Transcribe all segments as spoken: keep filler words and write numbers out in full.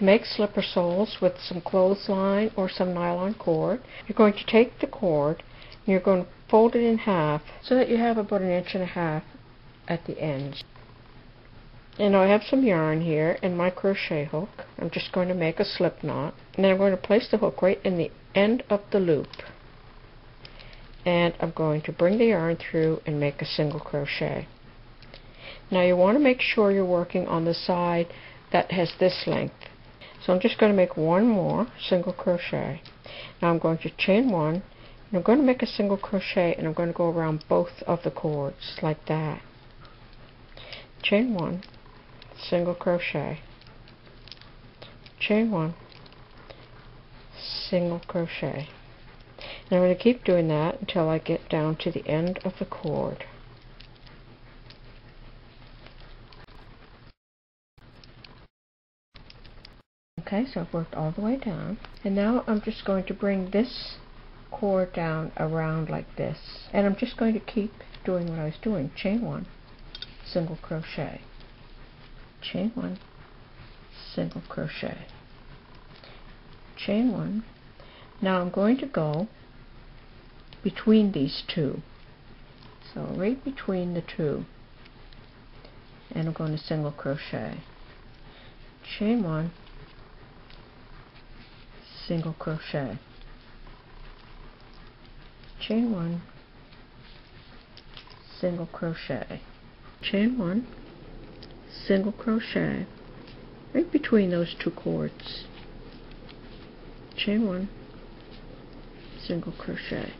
To make slipper soles with some clothesline or some nylon cord, you're going to take the cord and you're going to fold it in half so that you have about an inch and a half at the ends. And I have some yarn here and my crochet hook. I'm just going to make a slip knot, and then I'm going to place the hook right in the end of the loop, and I'm going to bring the yarn through and make a single crochet. Now you want to make sure you're working on the side that has this length. So I'm just going to make one more single crochet. Now I'm going to chain one, and I'm going to make a single crochet, and I'm going to go around both of the cords like that. Chain one, single crochet, chain one, single crochet. And I'm going to keep doing that until I get down to the end of the cord. Okay, so I've worked all the way down, and now I'm just going to bring this cord down around like this, and I'm just going to keep doing what I was doing. Chain one, single crochet, chain one, single crochet, chain one. Now I'm going to go between these two, so right between the two, and I'm going to single crochet, chain one, single crochet, chain one, single crochet, chain one, single crochet, right between those two cords, chain one, single crochet.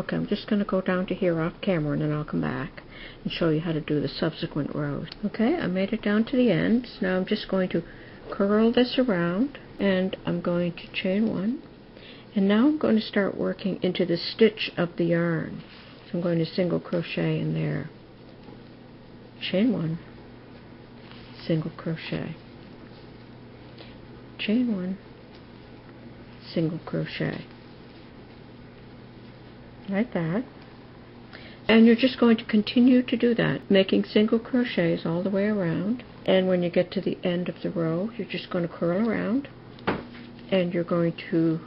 Okay, I'm just going to go down to here off camera, and then I'll come back and show you how to do the subsequent rows. Okay, I made it down to the end. Now I'm just going to curl this around, and I'm going to chain one, and now I'm going to start working into the stitch of the yarn. So I'm going to single crochet in there, chain one, single crochet, chain one, single crochet, like that. And you're just going to continue to do that, making single crochets all the way around, and when you get to the end of the row, you're just going to curl around, and you're going to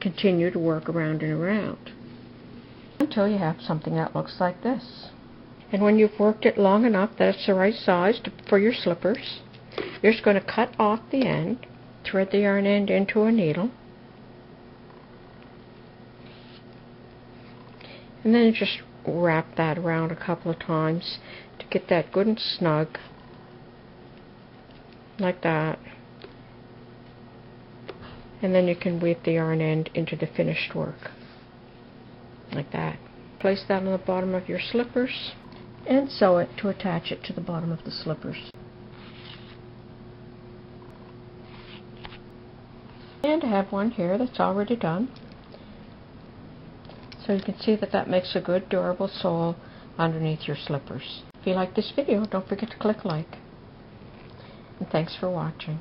continue to work around and around until you have something that looks like this. And when you've worked it long enough that it's the right size to, for your slippers, you're just going to cut off the end, thread the yarn end into a needle, and then just wrap that around a couple of times to get that good and snug, like that. And then you can weave the yarn end into the finished work, like that. Place that on the bottom of your slippers and sew it to attach it to the bottom of the slippers. And I have one here that's already done, so you can see that that makes a good durable sole underneath your slippers. If you like this video, don't forget to click like. And thanks for watching.